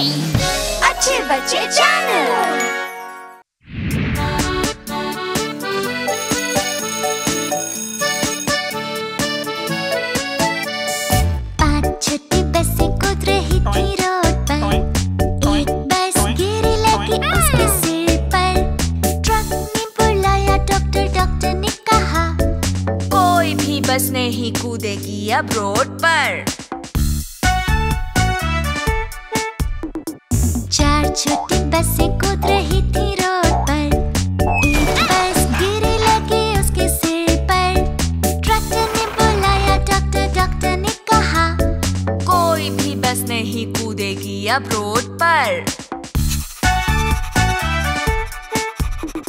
अच्छे बच्चे चैनल। बस नहीं कूदेगी अब रोड पर। चार छोटी बसें कूद रही थी रोड पर। एक बस गिरी लगी उसके सिर पर। ट्रैक्टर ने बुलाया डॉक्टर, डॉक्टर ने कहा कोई भी बस नहीं कूदेगी अब रोड पर।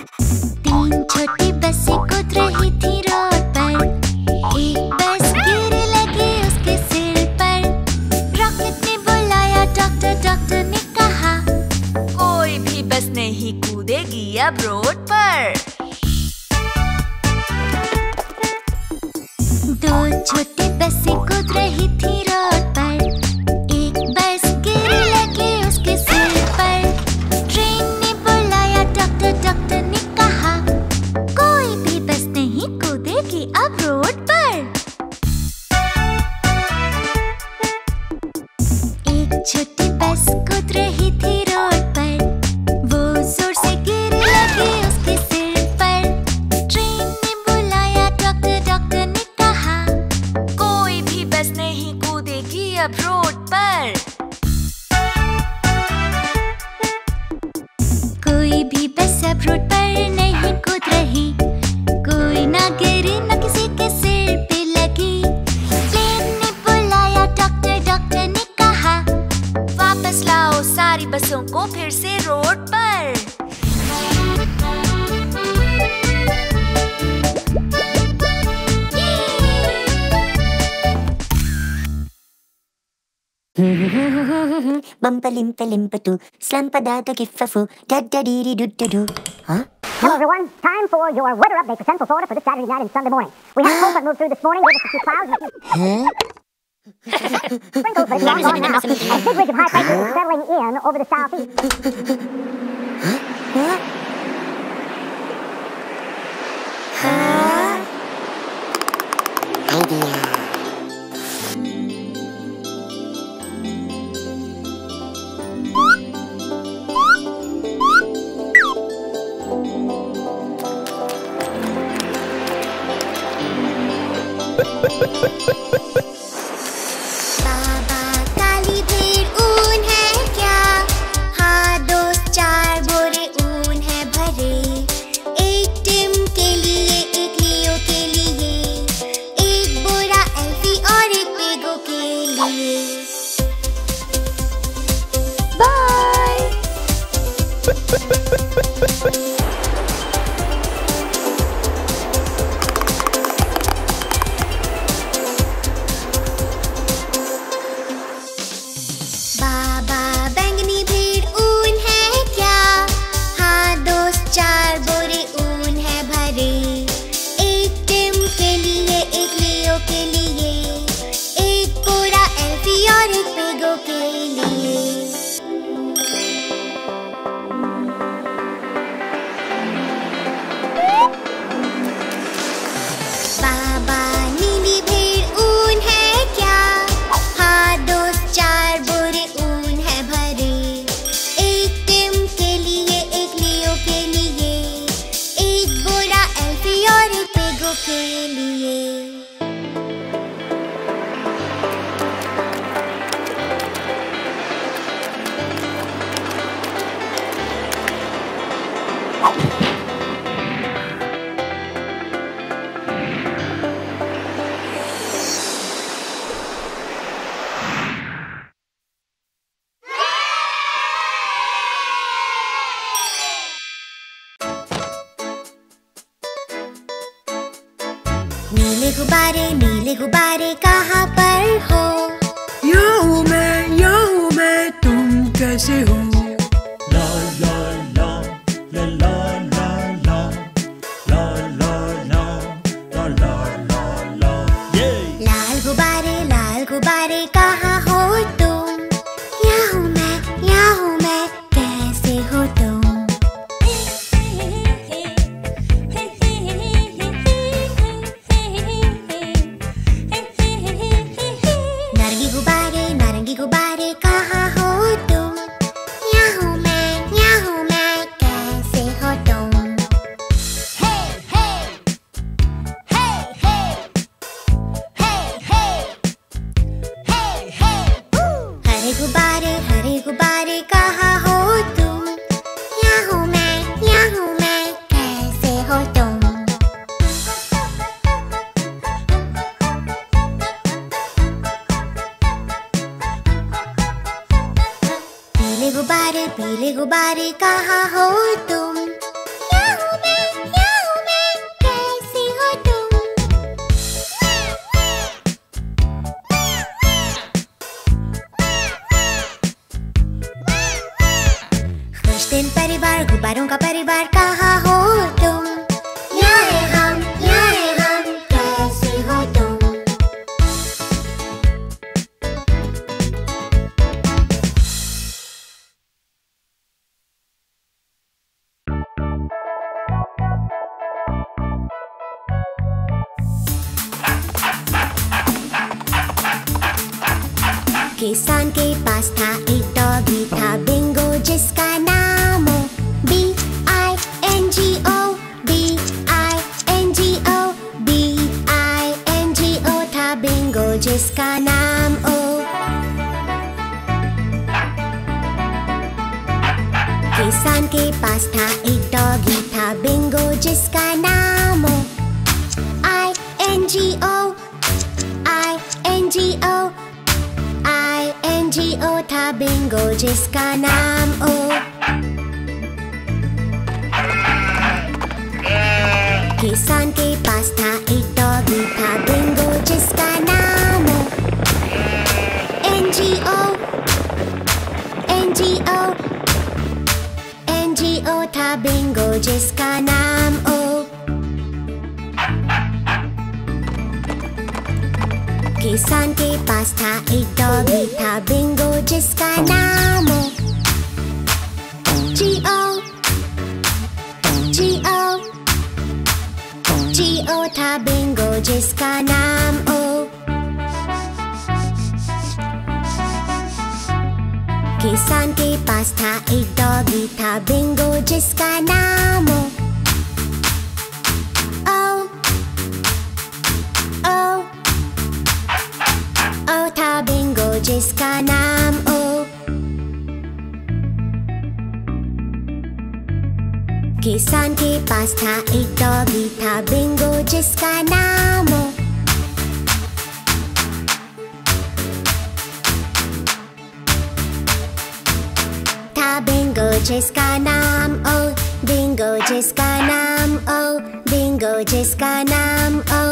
तीन छोटी बसें कूद रही थी रोड। एक बस गिरी लगी उसके सिर पर। रॉकेट ने बुलाया डॉक्टर, डॉक्टर ने कहा कोई भी बस नहीं कूदेगी अब रोड पर। दो छोटी बसें कूद रही थी रोड पर। एक बस गिरी लगी उसके सिर पर। ट्रेन ने बुलाया डॉक्टर, डॉक्टर ने कहा कोई भी बस नहीं कूदेगी अब रोड। छोटी बस कूद रही थी रोड पर। वो जोर से गिरने लगी उसके सिर पर। ट्रेन ने बुलाया डॉक्टर, डॉक्टर ने कहा कोई भी बस नहीं कूदेगी अब रोड पर। कोई भी बस अब रोड पर नहीं कूद रही। कोई ना गिरी ना किसी के सिर पे लगी। प्लेन ने बुलाया डॉक्टर, डॉक्टर ने कहा वापस लाओ सारी बसों को फिर से रोड पर। बम पलिम पलिम पतू स्लम पदार्थ की फफू डड डीरी डुड डू। Hello everyone, time for your weather update for Central Florida for this Saturday night and Sunday morning. We had cold front move through this morning with a few clouds. Sprinkles are long gone now, and a big ridge of high pressure is settling in over the southeast. नीले गुब्बारे कहाँ पर हो? यहाँ हूँ मैं, तुम कैसे हो? ला ला ला ला ला ला ला ला ला ला ला ला ला। लाल गुब्बारे कहाँ हो तुम? यहाँ हूँ मैं, यहाँ किसान के पास था एक डॉगी था बिंगो जिसका नाम BINGO BINGO था बिंगो जिसका नाम ओ। किसान के पास था एक डॉगी था बिंगो जिसका नाम ओ INGO INGO था बिंगो जिसका नाम ओ। किसान के पास था एक डॉगी था बिंगो जिसका नाम ओ NGO था बिंगो जिसका नाम ओ। किसान के पास था एक डॉगी था बिंगो जिसका नाम ओ GO था बिंगो जिसका नाम ओ। किसान के पास था एक डॉगी था बिंगो जिसका नाम ओ था बिंगो जिसका नाम ओ। किसान के पास था एक डॉगी था बिंगो जिसका नाम ओ। था बिंगो जिसका नाम ओ, बिंगो जिसका नाम ओ, बिंगो जिसका नाम ओ।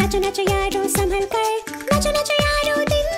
नाचो नाचो यारो संभल कर, नाचो नाचो यारो दिल